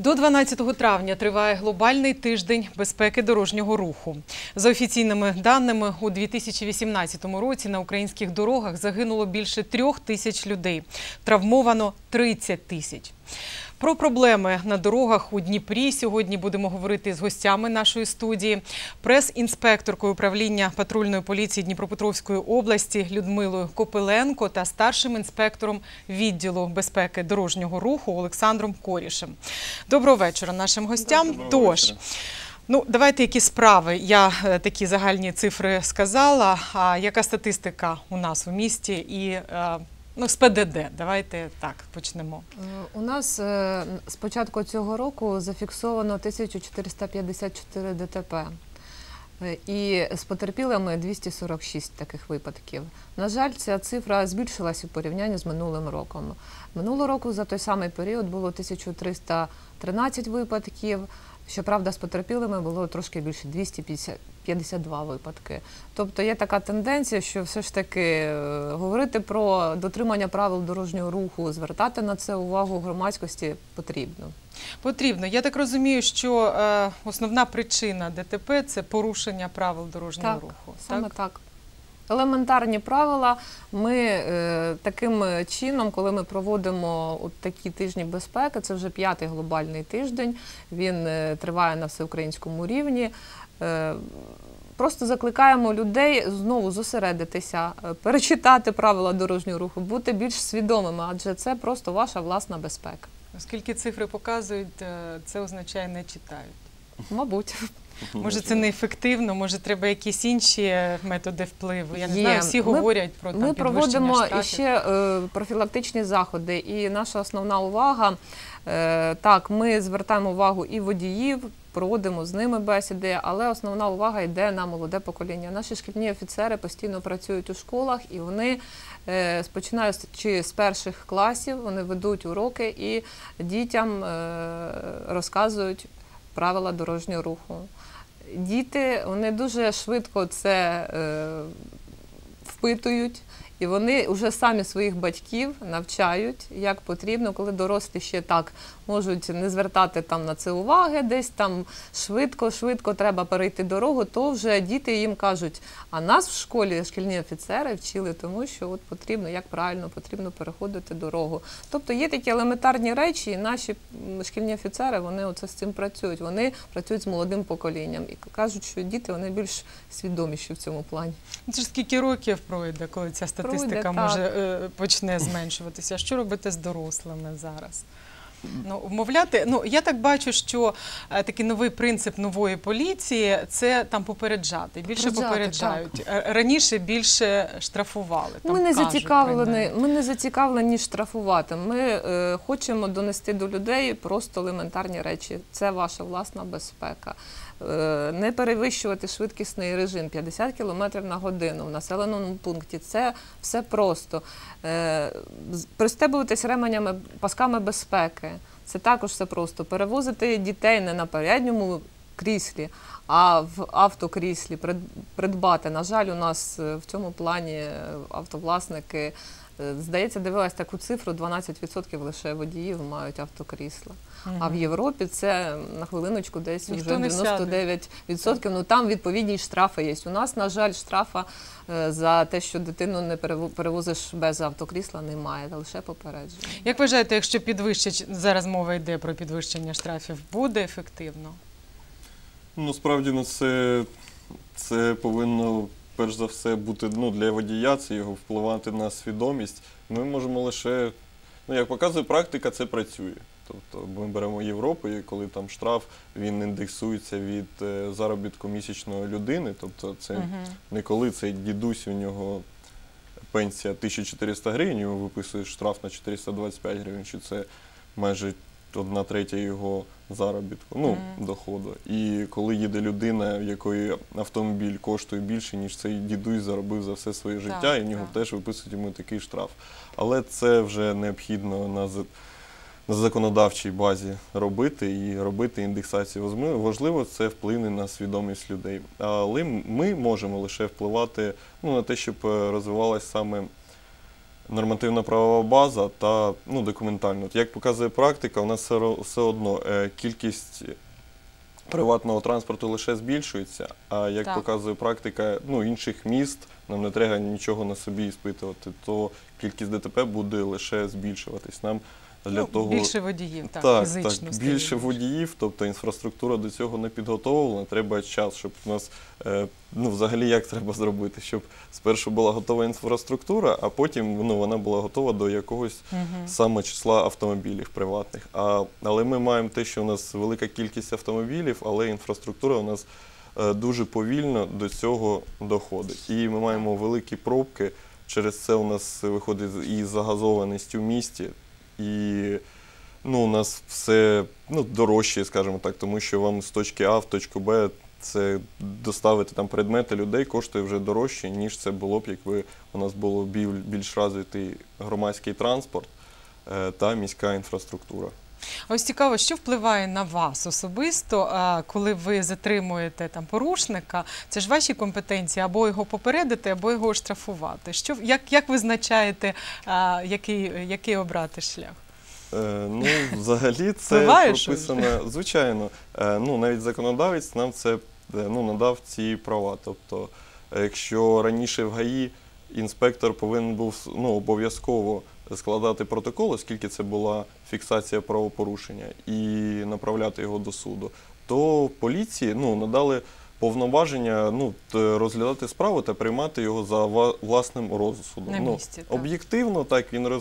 До 12 травня триває глобальний тиждень безпеки дорожнього руху. За офіційними даними, у 2018 році на українських дорогах загинуло більше 3 тисяч людей. Травмовано 30 тисяч. Про проблеми на дорогах у Дніпрі сьогодні будемо говорити з гостями нашої студії. Прес-інспекторкою управління патрульної поліції Дніпропетровської області Людмилою Копиленко та старшим інспектором відділу безпеки дорожнього руху Олександром Корішем. Доброго вечора нашим гостям. Тож, давайте які справи. Я такі загальні цифри сказала. А яка статистика у нас у місті і з ПДД. Давайте так, почнемо. У нас з початку цього року зафіксовано 1454 ДТП. І з потерпілими 246 таких випадків. На жаль, ця цифра збільшилась у порівнянні з минулим роком. Минулого року за той самий період було 1313 випадків. Щоправда, з потерпілими було трошки більше 252 випадки. Тобто є така тенденція, що все ж таки говорити про дотримання правил дорожнього руху, звертати на це увагу громадськості потрібно. Потрібно. Я так розумію, що основна причина ДТП – це порушення правил дорожнього руху. Саме так. Елементарні правила. Ми таким чином, коли ми проводимо такі тижні безпеки, це вже 5-й глобальний тиждень, він триває на всеукраїнському рівні, просто закликаємо людей знову зосередитися, перечитати правила дорожнього руху, бути більш свідомими, адже це просто ваша власна безпека. Оскільки цифри показують, це означає не читають. Мабуть. Може, це неефективно, може, треба якісь інші методи впливу. Я не знаю, всі говорять про підвищення штрафів. Ми проводимо ще профілактичні заходи, і наша основна увага, так, ми звертаємо увагу і водіїв, проводимо з ними бесіди, але основна увага йде на молоде покоління. Наші шкільні офіцери постійно працюють у школах, і вони, починаючи з перших класів, вони ведуть уроки і дітям розказують правила дорожнього руху. Діти, вони дуже швидко це впитують, і вони вже самі своїх батьків навчають, як потрібно, коли дорослі ще так можуть не звертати на це уваги, десь там швидко-швидко треба перейти дорогу, то вже діти їм кажуть, а нас в школі шкільні офіцери вчили тому, що от потрібно, як правильно потрібно переходити дорогу. Тобто є такі елементарні речі, і наші шкільні офіцери, вони оце з цим працюють, вони працюють з молодим поколінням і кажуть, що діти, вони більш свідоміші в цьому плані. Це ж скільки років пройде, коли ця статистика може почне зменшуватися. Що робити з дорослими зараз? Я так бачу, що такий новий принцип нової поліції – це попереджати, більше попереджають. Раніше більше штрафували. Ми не зацікавлені штрафувати, ми хочемо донести до людей просто елементарні речі. Це ваша власна безпека. Не перевищувати швидкісний режим 50 км на годину в населеному пункті. Це все просто. Пристебуватись ременями, пасками безпеки. Це також все просто. Перевозити дітей не на передньому кріслі, а в автокріслі придбати. На жаль, у нас в цьому плані автовласники, здається, дивилась таку цифру, 12% лише водіїв мають автокрісла. А в Європі це на хвилиночку десь вже 99%. Там відповідні штрафи є. У нас, на жаль, штрафа за те, що дитину не перевозиш без автокрісла, немає, лише попередження. Як вважаєте, якщо зараз мова йде про підвищення штрафів, буде ефективно? Справді, це повинно, перш за все, бути для водія, це його впливати на свідомість. Ми можемо лише, як показує практика, це працює. Тобто ми беремо Європу, і коли там штраф, він індексується від заробітку місячної людини, тобто це не коли цей дідусь, у нього пенсія 1400 гривень, йому виписують штраф на 425 гривень, чи це майже 1/3 його заробітку, доходу. І коли їде людина, в якої автомобіль коштує більше, ніж цей дідусь заробив за все своє життя, і в нього теж виписують йому такий штраф. Але це вже необхідно на законодавчій базі робити і робити індексацію. Важливо, це вплине на свідомість людей. Але ми можемо лише впливати на те, щоб розвивалася саме нормативно-правова база та документально. Як показує практика, у нас все одно кількість приватного транспорту лише збільшується, а як показує практика інших міст, нам не треба нічого на собі іспитувати, то кількість ДТП буде лише збільшуватись. Більше водіїв, фізично. Так, більше водіїв, тобто інфраструктура до цього не підготовлена, треба час, щоб у нас, взагалі як треба зробити, щоб спершу була готова інфраструктура, а потім вона була готова до якогось саме числа автомобілів приватних. Але ми маємо те, що у нас велика кількість автомобілів, але інфраструктура у нас дуже повільно до цього доходить. І ми маємо великі пробки, через це у нас виходить і загазованість у місті, і у нас все дорожче, скажімо так, тому що вам з точки А в точку Б доставити предмети людей коштує вже дорожче, ніж це було б, якби у нас було більш розвитий громадський транспорт та міська інфраструктура. Ось цікаво, що впливає на вас особисто, коли ви затримуєте порушника? Це ж ваші компетенції, або його попередити, або його оштрафувати. Як визначаєте, який обрати шлях? Взагалі це прописано, звичайно. Навіть законодавець нам це надав ці права. Тобто, якщо раніше в ГАІ інспектор повинен був обов'язково складати протокол, оскільки це була фіксація правопорушення, і направляти його до суду, то поліції надали повноваження розглядати справу та приймати його за власним розсудом. Об'єктивно він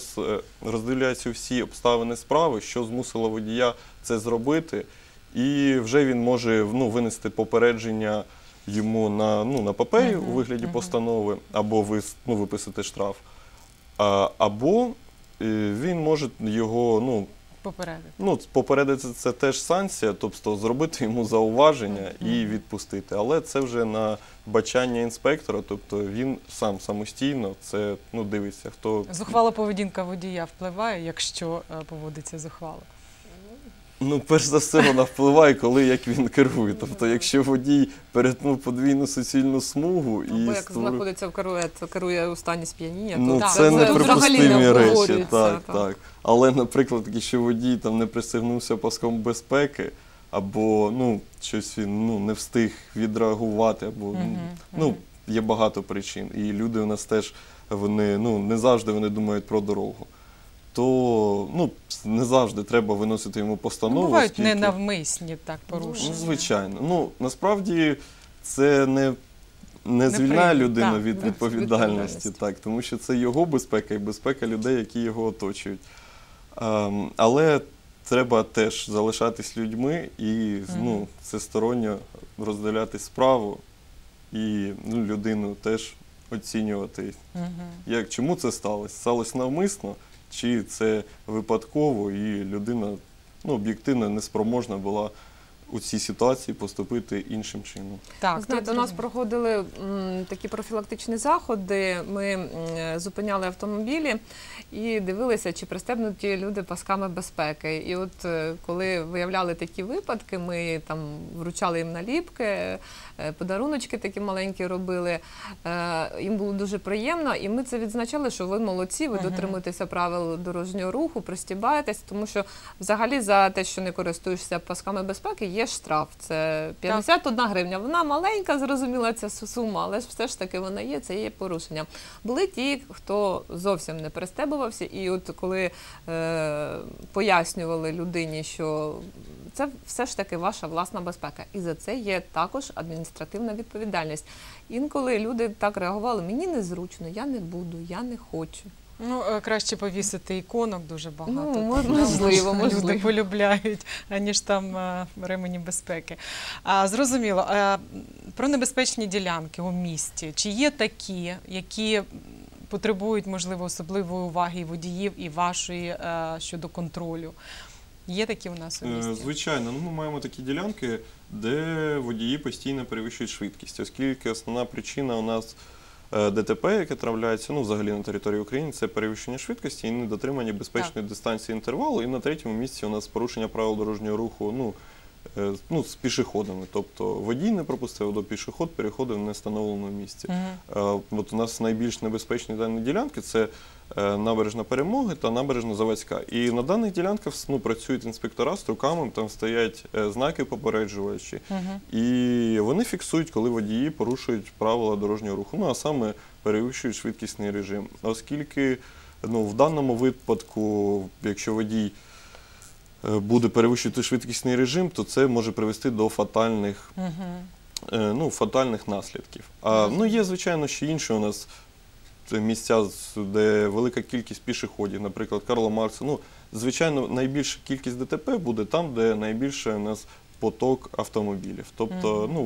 роздивляється всі обставини справи, що змусило водія це зробити, і вже він може винести попередження йому на папері у вигляді постанови, або виписати штраф. Або він може його попередити, це теж санкція, тобто зробити йому зауваження і відпустити. Але це вже на бачання інспектора, тобто він сам самостійно це дивиться. Зухвала поведінка водія впливає, якщо поводиться зухвало? Перш за все вона впливає, коли як він керує. Тобто, якщо водій перетнув подвійну суцільну смугу і... Або як знаходиться в керує у стані сп'яніння. Це неприпустимі речі. Але, наприклад, якщо водій не пристебнувся паском безпеки, або щось він не встиг відреагувати, або є багато причин. І люди у нас теж, не завжди вони думають про дорогу. То не завжди треба виносити йому постанову. Бувають ненавмисні порушення. Звичайно. Насправді це не звільняє людину від відповідальності, тому що це його безпека і безпека людей, які його оточують. Але треба теж залишатись людьми і всесторонньо роздивлятись справу і людину теж оцінювати. Чому це сталося? Сталося навмисно? Чи це випадково, і людина об'єктивно неспроможна була у цій ситуації поступити іншим чином. Знаєте, у нас проходили такі профілактичні заходи, ми зупиняли автомобілі і дивилися, чи пристебнуті люди пасками безпеки. І от коли виявляли такі випадки, ми вручали їм наліпки, подаруночки такі маленькі робили, їм було дуже приємно, і ми це відзначали, що ви молодці, ви дотримуєтеся правил дорожнього руху, пристібаєтесь, тому що взагалі за те, що не користуєшся пасками безпеки, є штраф, це 51 гривня. Вона маленька, зрозуміла ця сума, але все ж таки вона є, це є порушення. Були ті, хто зовсім не пристебувався, і от коли пояснювали людині, що це все ж таки ваша власна безпека, і за це є також адміністративна відповідальність. Інколи люди так реагували: мені незручно, я не буду, я не хочу. Краще повісити іконок дуже багато, можливо, люди полюбляють, аніж там ремені безпеки. Зрозуміло, про небезпечні ділянки у місті. Чи є такі, які потребують, можливо, особливої уваги і водіїв, і вашої щодо контролю? Є такі у нас у місті? Звичайно. Ми маємо такі ділянки, де водії постійно перевищують швидкість, оскільки основна причина у нас – ДТП, яке трапляється взагалі на території України, це перевищення швидкості і недотримання безпечної дистанції інтервалу. І на третьому місці у нас порушення правил дорожнього руху з пішоходами. Тобто водій не пропустив, а пішохід переходив в невстановленому місці. У нас найбільш небезпечні дані ділянки – це набережна Перемоги та набережна Заводська. І на даних ділянках працюють інспектора з руками, там стоять знаки попереджувачі. І вони фіксують, коли водії порушують правила дорожнього руху, а саме перевищують швидкісний режим. Оскільки в даному випадку, якщо водій буде перевищувати швидкісний режим, то це може привести до фатальних наслідків. Є, звичайно, ще інші у нас місця, де велика кількість пішоходів, наприклад, Карла Маркса. Звичайно, найбільша кількість ДТП буде там, де найбільше у нас поток автомобілів. Тобто,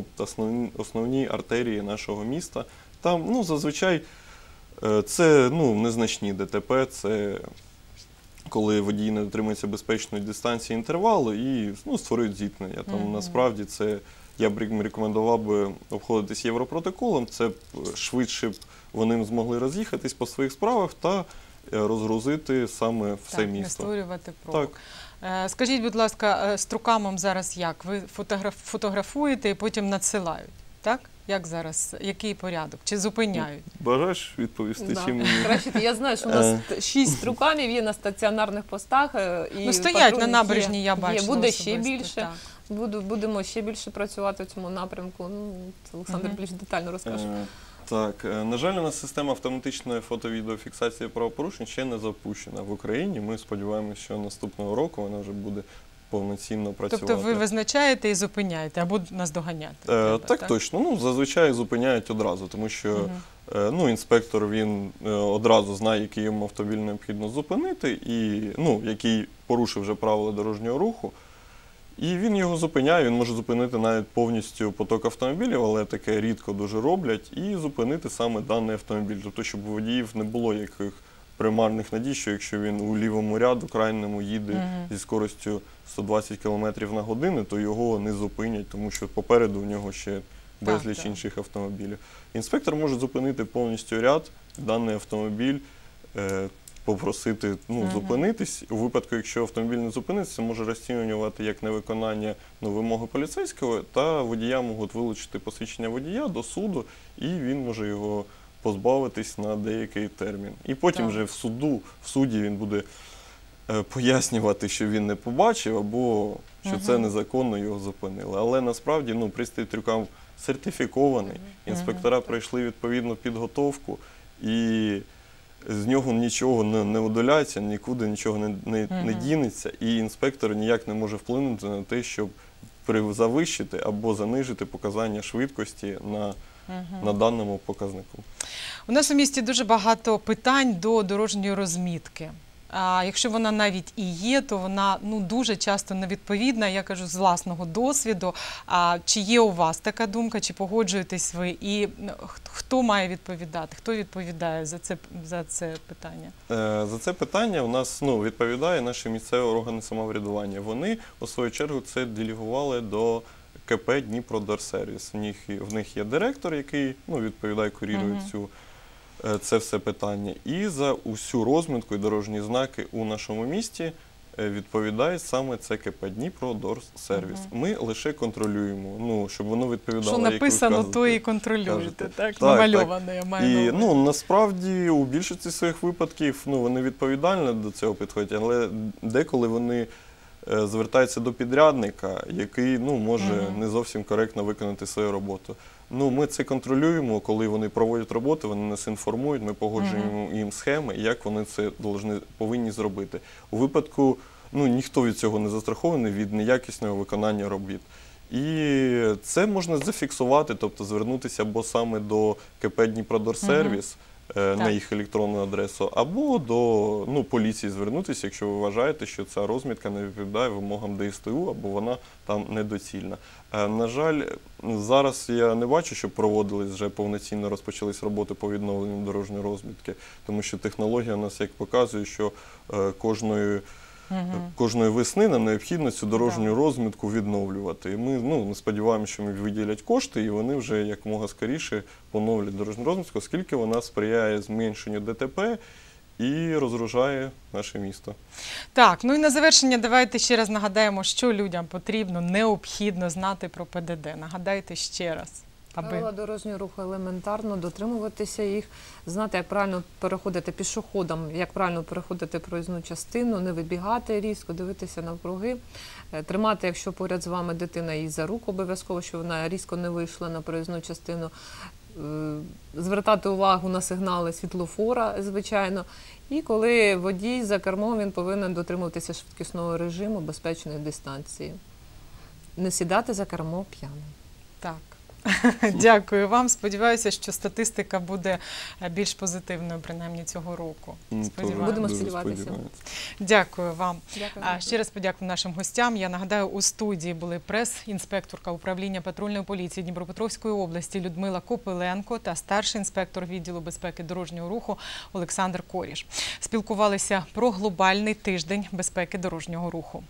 основні артерії нашого міста. Там, зазвичай, це, незначні ДТП, це коли водії не дотримуються безпечної дистанції інтервалу і, створюють зіткнення. Там, насправді, це, я б рекомендував би обходитись Європротоколом, це швидше вони змогли роз'їхатись по своїх справах та розгрузити саме все місто. Так, не створювати пробок. Скажіть, будь ласка, з трукамом зараз як? Ви фотографуєте і потім надсилають, так? Як зараз? Який порядок? Чи зупиняють? Бажаєш відповісти? Я знаю, що у нас 6 трукамів є на стаціонарних постах. Стоять на набережні, я бачила. Буде ще більше. Будемо ще більше працювати в цьому напрямку. Олександр більш детально розкаже. Так, на жаль, у нас система автоматичної фото-відеофіксації правопорушень ще не запущена в Україні. Ми сподіваємося, що наступного року вона вже буде повноцінно працювати. Тобто ви визначаєте і зупиняєте, або наздоганяти? Так, точно. Зазвичай зупиняють одразу, тому що інспектор, він одразу знає, який йому автомобіль необхідно зупинити, і який порушив вже правила дорожнього руху. І він його зупиняє, він може зупинити навіть повністю поток автомобілів, але таке рідко дуже роблять, і зупинити саме даний автомобіль. Тобто, щоб у водіїв не було яких примарних надій, що якщо він у лівому ряду крайньому їде зі скоростю 120 км на годину, то його не зупинять, тому що попереду у нього ще безліч інших автомобілів. Інспектор може зупинити повністю ряд, даний автомобіль, попросити зупинитись. У випадку, якщо автомобіль не зупиниться, це може розцінювати як невиконання вимоги поліцейського, та водія можуть вилучити посвідчення водія до суду, і він може його позбавитись на деякий термін. І потім вже в суді він буде пояснювати, що він не побачив, або що це незаконно його зупинили. Але насправді пристрій трюкам сертифікований, інспектора пройшли відповідну підготовку, і з нього нічого не удаляється, нікуди нічого не дінеться, і інспектор ніяк не може вплинути на те, щоб завищити або занижити показання швидкості на даному показнику. У нас у місті дуже багато питань до дорожньої розмітки. Якщо вона навіть і є, то вона дуже часто невідповідна, я кажу, з власного досвіду. Чи є у вас така думка, чи погоджуєтесь ви, і хто має відповідати, хто відповідає за це питання? За це питання у нас відповідає наші місцеві органи самоврядування. Вони, у свою чергу, це делегували до КП «Дніпродорсервіс». В них є директор, який відповідає, курірує це все питання. І за усю розмітку і дорожні знаки у нашому місті відповідає саме КП «Дніпродорсервіс». Ми лише контролюємо, щоб воно відповідало. Що написано, то і контролюєте, так? Намальоване, я маю на увазі. Насправді, у більшості своїх випадків вони відповідально до цього підходять, але деколи вони звертаються до підрядника, який може не зовсім коректно виконати свою роботу. Ми це контролюємо, коли вони проводять роботи, вони нас інформують, ми погоджуємо їм схеми, як вони це повинні зробити. У випадку, ніхто від цього не застрахований, від неякісного виконання робіт. І це можна зафіксувати, тобто звернутися або саме до КП «Дніпродорсервіс», на їх електронну адресу, або до поліції звернутися, якщо ви вважаєте, що ця розмітка не відповідає вимогам ДСТУ, або вона там недоцільна. На жаль, зараз я не бачу, щоб проводились вже повноцінно, розпочались роботи по відновленню дорожньої розмітки, тому що технологія нас як показує, що кожної весни нам необхідно цю дорожню розмітку відновлювати. І ми сподіваємося, що виділять кошти, і вони вже якомога скоріше поновлять дорожню розмітку, оскільки вона сприяє зменшенню ДТП і розгружає наше місто. Так, і на завершення давайте ще раз нагадаємо, що людям потрібно, необхідно знати про ПДД. Нагадайте ще раз. Правила дорожнього руху елементарно, дотримуватися їх, знати, як правильно переходити пішоходам, як правильно переходити проїзну частину, не вибігати різко, дивитися навкруги, тримати, якщо поряд з вами дитина, її за руку обов'язково, щоб вона різко не вийшла на проїзну частину, звертати увагу на сигнали світлофора, звичайно, і коли водій за кермом, він повинен дотримуватися швидкісного режиму, безпечної дистанції. Не сідати за кермо п'яним. Так. Дякую вам. Сподіваюся, що статистика буде більш позитивною, принаймні, цього року. Будемо сподіватися. Дякую вам. Ще раз подякую нашим гостям. Я нагадаю, у студії були прес-інспекторка управління патрульної поліції Дніпропетровської області Людмила Копиленко та старший інспектор відділу безпеки дорожнього руху Олександр Коріш. Спілкувалися про глобальний тиждень безпеки дорожнього руху.